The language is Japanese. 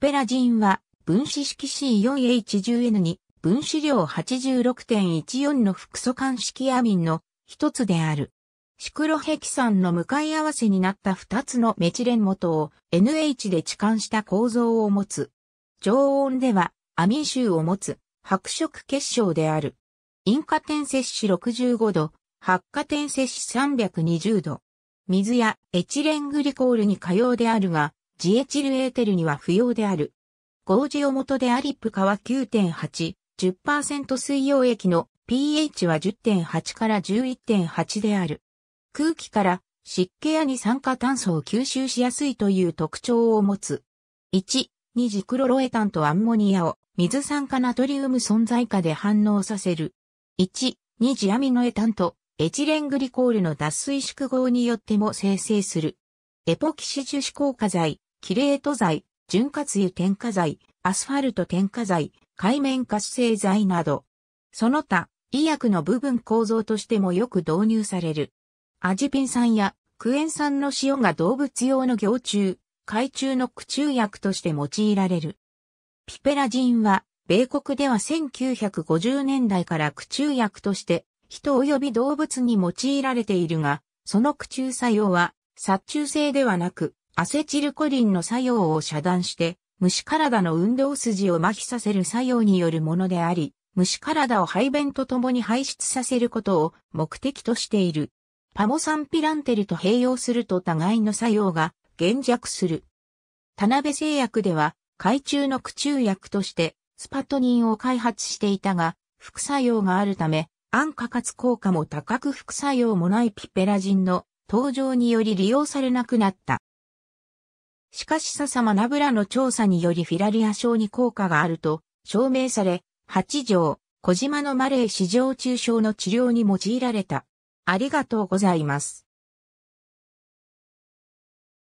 ペラジンは分子式 C4H10N に分子量 86.14 の複素間式アミンの一つである。シクロヘキサンの向かい合わせになった2つのメチレン元を NH で置換した構造を持つ。常温ではアミン臭を持つ白色結晶である。引火点摂氏65度、発火点摂氏320度。水やエチレングリコールに可用であるが、ジエチルエーテルには不要である。合事を元でアリップ化は 9.8、10% 水溶液の pH は 10.8 から 11.8 である。空気から湿気や二酸化炭素を吸収しやすいという特徴を持つ。1、2次クロロエタンとアンモニアを水酸化ナトリウム存在下で反応させる。1、2次アミノエタンとエチレングリコールの脱水縮合によっても生成する。エポキシ樹脂硬化剤、キレート剤、潤滑油添加剤、アスファルト添加剤、界面活性剤など。その他、医薬の部分構造としてもよく導入される。アジピン酸やクエン酸の塩が動物用の凝虫、害虫の駆虫薬として用いられる。ピペラジンは、米国では1950年代から駆虫薬として、人及び動物に用いられているが、その駆虫作用は、殺虫性ではなく、アセチルコリンの作用を遮断して、虫体の運動筋を麻痺させる作用によるものであり、虫体を排便とともに排出させることを目的としている。パモサンピランテルと併用すると互いの作用が減弱する。田辺製薬では、害虫の駆虫薬としてスパトニンを開発していたが、副作用があるため、安価かつ効果も高く副作用もないピペラジンの登場により利用されなくなった。しかし笹学らの調査によりフィラリア症に効果があると証明され、8条、小島のマレー四条虫症の治療に用いられた。ありがとうございます。